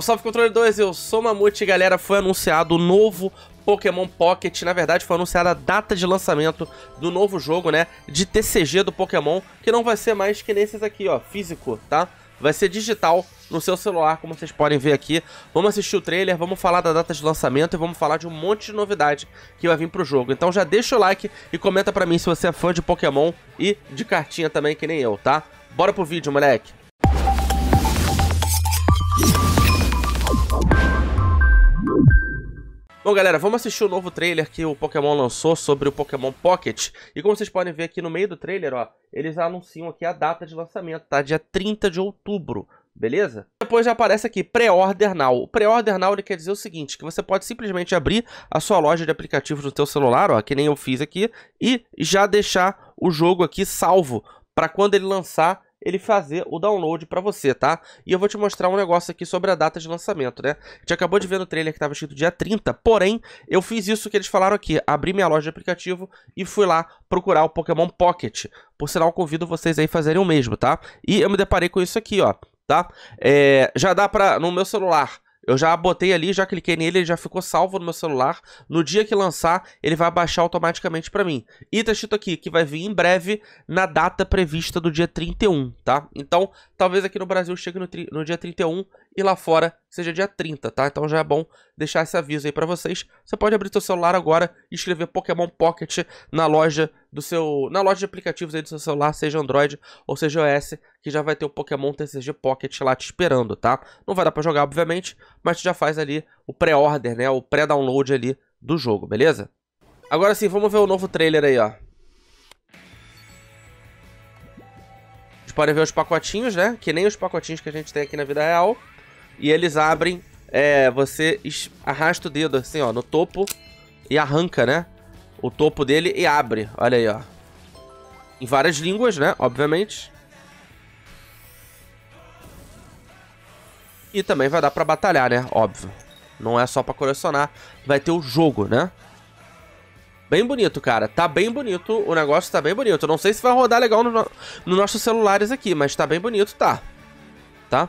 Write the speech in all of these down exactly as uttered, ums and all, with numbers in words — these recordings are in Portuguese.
Salve, salve, Controle Dois, eu sou Mamute, galera. Foi anunciado o novo Pokémon Pocket, na verdade foi anunciada a data de lançamento do novo jogo, né, de T C G do Pokémon, que não vai ser mais que nesses aqui, ó, físico, tá? Vai ser digital no seu celular, como vocês podem ver aqui. Vamos assistir o trailer, vamos falar da data de lançamento e vamos falar de um monte de novidade que vai vir pro jogo. Então já deixa o like e comenta pra mim se você é fã de Pokémon e de cartinha também, que nem eu, tá? Bora pro vídeo, moleque! Bom, galera, vamos assistir o novo trailer que o Pokémon lançou sobre o Pokémon Pocket. E como vocês podem ver aqui no meio do trailer, ó, eles anunciam aqui a data de lançamento, tá? Dia trinta de outubro, beleza? Depois já aparece aqui, pré-order now. O pré-order now, ele quer dizer o seguinte, que você pode simplesmente abrir a sua loja de aplicativos do seu celular, ó, que nem eu fiz aqui, e já deixar o jogo aqui salvo, para quando ele lançar, ele fazer o download pra você, tá? E eu vou te mostrar um negócio aqui sobre a data de lançamento, né? A gente acabou de ver no trailer que tava escrito dia trinta, porém, eu fiz isso que eles falaram aqui, abri minha loja de aplicativo e fui lá procurar o Pokémon Pocket. Por sinal, convido vocês aí a fazerem o mesmo, tá? E eu me deparei com isso aqui, ó, tá? É, já dá pra... no meu celular... eu já botei ali, já cliquei nele, ele já ficou salvo no meu celular. No dia que lançar, ele vai baixar automaticamente pra mim. E tá escrito aqui que vai vir em breve na data prevista do dia trinta e um, tá? Então, talvez aqui no Brasil chegue no, no dia trinta e um e lá fora seja dia trinta, tá? Então já é bom deixar esse aviso aí pra vocês. Você pode abrir seu celular agora e escrever Pokémon Pocket na loja do seu, na loja de aplicativos aí do seu celular, seja Android ou seja iOS, que já vai ter o Pokémon T C G Pocket lá te esperando, tá? Não vai dar pra jogar, obviamente, mas tu já faz ali o pré-order, né? O pré-download ali do jogo, beleza? Agora sim, vamos ver o novo trailer aí, ó. Vocês podem ver os pacotinhos, né? Que nem os pacotinhos que a gente tem aqui na vida real. E eles abrem, é, você arrasta o dedo assim, ó, no topo e arranca, né? O topo dele e abre, olha aí, ó. Em várias línguas, né? Obviamente. E também vai dar pra batalhar, né? Óbvio. Não é só pra colecionar, vai ter o jogo, né? Bem bonito, cara. Tá bem bonito, o negócio tá bem bonito. Não sei se vai rodar legal nos no... no nossos celulares aqui, mas tá bem bonito, tá. Tá?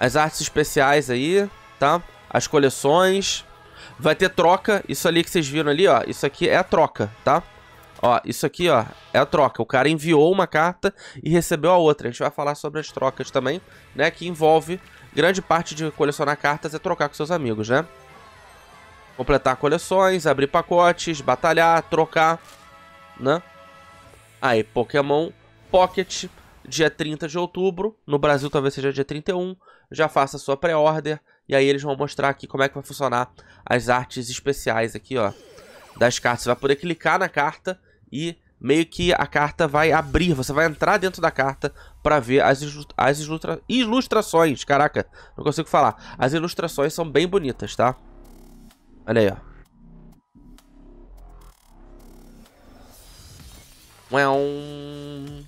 As artes especiais aí, tá? As coleções. Vai ter troca. Isso ali que vocês viram ali, ó. Isso aqui é a troca, tá? Ó, isso aqui, ó, é a troca. O cara enviou uma carta e recebeu a outra. A gente vai falar sobre as trocas também, né? Que envolve grande parte de colecionar cartas é trocar com seus amigos, né? Completar coleções, abrir pacotes, batalhar, trocar, né? Aí, Pokémon Pocket, dia trinta de outubro. No Brasil talvez seja dia trinta e um. Já faça a sua pré-order. E aí eles vão mostrar aqui como é que vai funcionar as artes especiais aqui, ó, das cartas. Você vai poder clicar na carta e meio que a carta vai abrir. Você vai entrar dentro da carta pra ver as, as ilustra ilustrações. Caraca, não consigo falar. As ilustrações são bem bonitas, tá? Olha aí, ó. Uéum.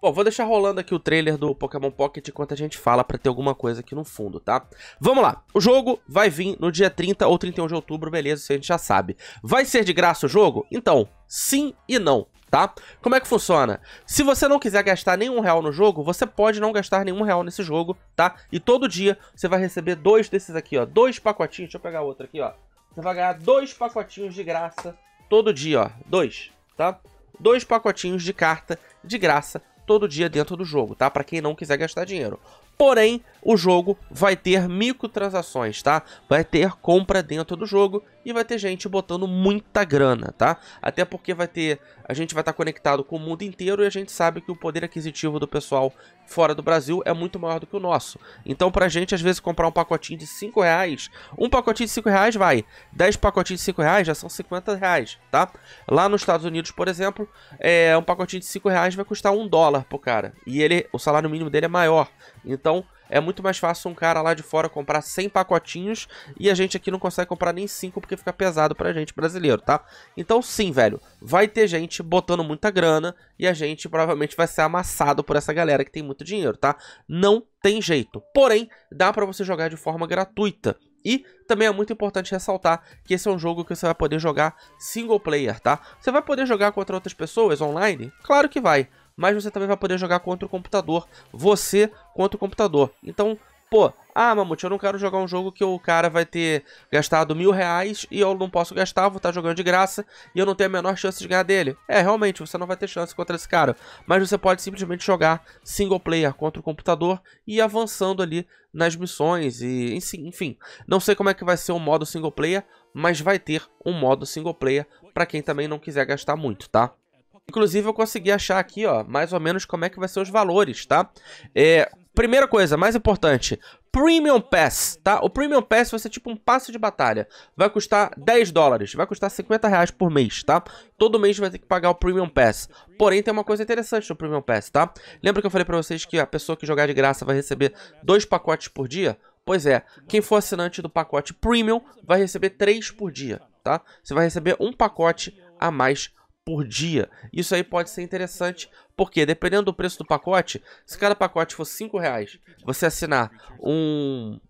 Bom, vou deixar rolando aqui o trailer do Pokémon Pocket enquanto a gente fala pra ter alguma coisa aqui no fundo, tá? Vamos lá, o jogo vai vir no dia trinta ou trinta e um de outubro, beleza, isso a gente já sabe. Vai ser de graça o jogo? Então, sim e não, tá? Como é que funciona? Se você não quiser gastar nenhum real no jogo, você pode não gastar nenhum real nesse jogo, tá? E todo dia você vai receber dois desses aqui, ó, dois pacotinhos, deixa eu pegar outro aqui, ó. Você vai ganhar dois pacotinhos de graça todo dia, ó, dois, tá? Dois pacotinhos de carta de graça todo dia dentro do jogo, tá? Pra quem não quiser gastar dinheiro. Porém, o jogo vai ter microtransações, tá? Vai ter compra dentro do jogo e vai ter gente botando muita grana, tá? Até porque vai ter... a gente vai estar conectado com o mundo inteiro e a gente sabe que o poder aquisitivo do pessoal fora do Brasil é muito maior do que o nosso. Então, pra gente, às vezes, comprar um pacotinho de cinco reais... um pacotinho de cinco reais vai... dez pacotinhos de cinco reais já são cinquenta reais, tá? Lá nos Estados Unidos, por exemplo, é, um pacotinho de cinco reais vai custar um dólar pro cara. E ele, o salário mínimo dele é maior. Então... é muito mais fácil um cara lá de fora comprar cem pacotinhos e a gente aqui não consegue comprar nem cinco porque fica pesado pra gente brasileiro, tá? Então sim, velho, vai ter gente botando muita grana e a gente provavelmente vai ser amassado por essa galera que tem muito dinheiro, tá? Não tem jeito. Porém, dá pra você jogar de forma gratuita. E também é muito importante ressaltar que esse é um jogo que você vai poder jogar single player, tá? Você vai poder jogar contra outras pessoas online? Claro que vai. mas você também vai poder jogar contra o computador, você contra o computador. Então, pô, ah, Mamute, eu não quero jogar um jogo que o cara vai ter gastado mil reais e eu não posso gastar, vou estar jogando de graça e eu não tenho a menor chance de ganhar dele. É, realmente, você não vai ter chance contra esse cara, mas você pode simplesmente jogar single player contra o computador e ir avançando ali nas missões e enfim. Não sei como é que vai ser o modo single player, mas vai ter um modo single player para quem também não quiser gastar muito, tá? Inclusive, eu consegui achar aqui, ó, mais ou menos como é que vai ser os valores, tá? É... Primeira coisa, mais importante, Premium Pass, tá? O Premium Pass vai ser tipo um passe de batalha. Vai custar dez dólares, vai custar cinquenta reais por mês, tá? Todo mês vai ter que pagar o Premium Pass. Porém, tem uma coisa interessante no Premium Pass, tá? Lembra que eu falei pra vocês que a pessoa que jogar de graça vai receber dois pacotes por dia? Pois é, quem for assinante do pacote Premium vai receber três por dia, tá? Você vai receber um pacote a mais por dia. Isso aí pode ser interessante, porque dependendo do preço do pacote, se cada pacote for cinco reais, você assinar um,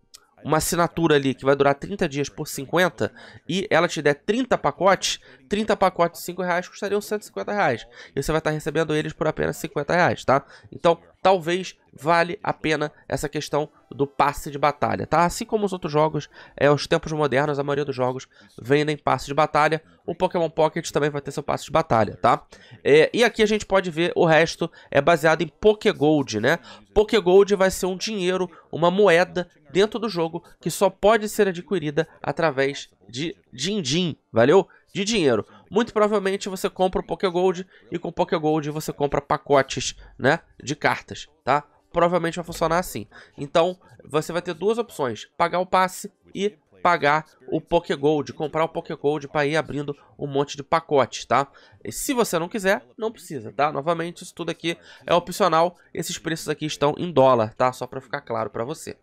uma assinatura ali que vai durar trinta dias por cinquenta, e ela te der trinta pacotes, trinta pacotes de cinco reais custariam cento e cinquenta reais. E você vai estar recebendo eles por apenas cinquenta reais, tá? Então, talvez vale a pena essa questão do passe de batalha, tá? Assim como os outros jogos, é, os tempos modernos, a maioria dos jogos vendem passe de batalha. O Pokémon Pocket também vai ter seu passe de batalha, tá? É, e aqui a gente pode ver o resto é baseado em Poké Gold, né? Poké Gold vai ser um dinheiro, uma moeda dentro do jogo que só pode ser adquirida através de din-din, valeu? De dinheiro. Muito provavelmente você compra o Poké Gold e com o Poké Gold você compra pacotes, né, de cartas, tá? Provavelmente vai funcionar assim. Então, você vai ter duas opções: pagar o passe e pagar o Poké Gold, comprar o Poké Gold para ir abrindo um monte de pacotes, tá? E se você não quiser, não precisa, tá? Novamente, isso tudo aqui é opcional. Esses preços aqui estão em dólar, tá? Só para ficar claro para você.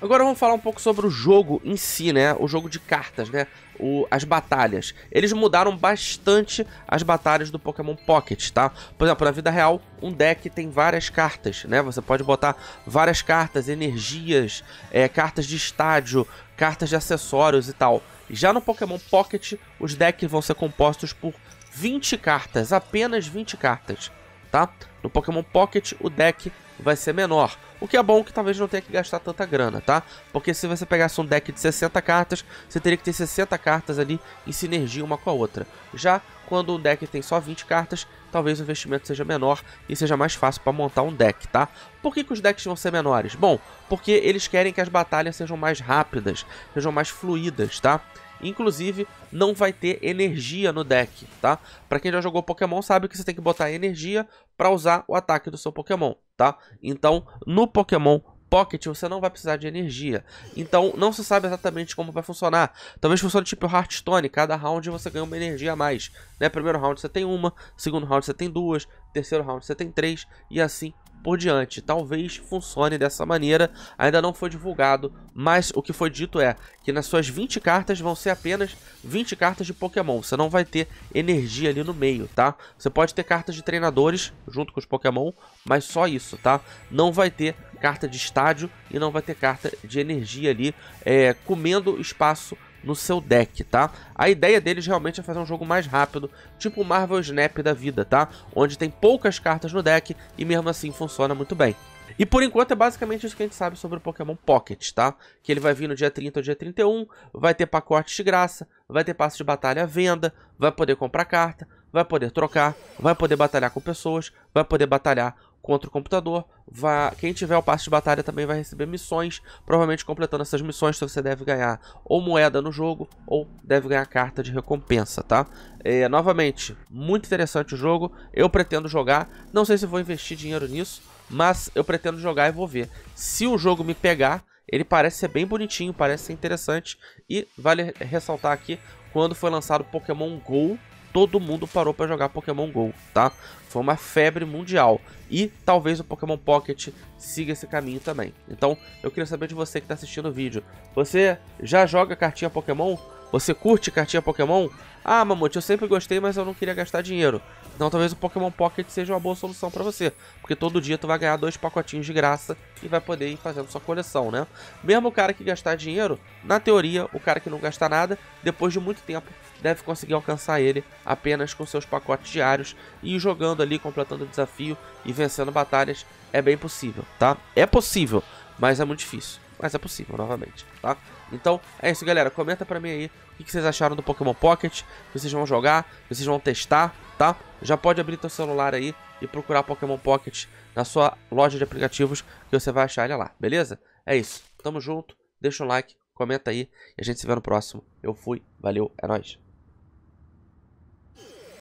Agora vamos falar um pouco sobre o jogo em si, né? O jogo de cartas, né? O, as batalhas. Eles mudaram bastante as batalhas do Pokémon Pocket, tá? Por exemplo, na vida real, um deck tem várias cartas, né? Você pode botar várias cartas, energias, é, cartas de estádio, cartas de acessórios e tal. Já no Pokémon Pocket, os decks vão ser compostos por vinte cartas, apenas vinte cartas, tá? No Pokémon Pocket, o deck vai ser menor. O que é bom que talvez não tenha que gastar tanta grana, tá? Porque se você pegasse um deck de sessenta cartas, você teria que ter sessenta cartas ali em sinergia uma com a outra. Já quando um deck tem só vinte cartas, talvez o investimento seja menor e seja mais fácil para montar um deck, tá? Por que que os decks vão ser menores? Bom, porque eles querem que as batalhas sejam mais rápidas, sejam mais fluidas, tá? Inclusive, não vai ter energia no deck, tá? Pra quem já jogou Pokémon sabe que você tem que botar energia pra usar o ataque do seu Pokémon, tá? Então, no Pokémon Pocket você não vai precisar de energia. Então, não se sabe exatamente como vai funcionar. Talvez funcione tipo Hearthstone, cada round você ganha uma energia a mais, né? Primeiro round você tem uma, segundo round você tem duas, terceiro round você tem três e assim por diante. Talvez funcione dessa maneira, ainda não foi divulgado, mas o que foi dito é que nas suas vinte cartas vão ser apenas vinte cartas de Pokémon, você não vai ter energia ali no meio, tá? Você pode ter cartas de treinadores junto com os Pokémon, mas só isso, tá? Não vai ter carta de estádio e não vai ter carta de energia ali, é, comendo espaço no seu deck, tá? A ideia deles realmente é fazer um jogo mais rápido, tipo o Marvel Snap da vida, tá? Onde tem poucas cartas no deck e mesmo assim funciona muito bem. E por enquanto é basicamente isso que a gente sabe sobre o Pokémon Pocket, tá? Que ele vai vir no dia trinta ou dia trinta e um, vai ter pacotes de graça, vai ter passe de batalha à venda, vai poder comprar carta, vai poder trocar, vai poder batalhar com pessoas, vai poder batalhar contra o computador. Vai... Quem tiver o passe de batalha também vai receber missões. Provavelmente completando essas missões você deve ganhar ou moeda no jogo ou deve ganhar carta de recompensa, tá? É, novamente, muito interessante o jogo. Eu pretendo jogar. Não sei se vou investir dinheiro nisso, mas eu pretendo jogar e vou ver. Se o jogo me pegar, ele parece ser bem bonitinho, parece ser interessante. E vale ressaltar aqui, quando foi lançado o Pokémon GO, todo mundo parou para jogar Pokémon GO, tá? Foi uma febre mundial. E talvez o Pokémon Pocket siga esse caminho também. Então, eu queria saber de você que está assistindo o vídeo. Você já joga cartinha Pokémon? Você curte cartinha Pokémon? Ah, Mamute, eu sempre gostei, mas eu não queria gastar dinheiro. Então talvez o Pokémon Pocket seja uma boa solução pra você, porque todo dia tu vai ganhar dois pacotinhos de graça e vai poder ir fazendo sua coleção, né? Mesmo o cara que gastar dinheiro, na teoria, o cara que não gasta nada, depois de muito tempo, deve conseguir alcançar ele apenas com seus pacotes diários e jogando ali, completando o desafio e vencendo batalhas. É bem possível, tá? É possível, mas é muito difícil. Mas é possível, novamente, tá? Então, é isso, galera. Comenta pra mim aí o que vocês acharam do Pokémon Pocket. Vocês vão jogar, vocês vão testar, tá? Já pode abrir teu celular aí e procurar Pokémon Pocket na sua loja de aplicativos que você vai achar ele lá, beleza? É isso. Tamo junto. Deixa um like, comenta aí e a gente se vê no próximo. Eu fui. Valeu. É nóis.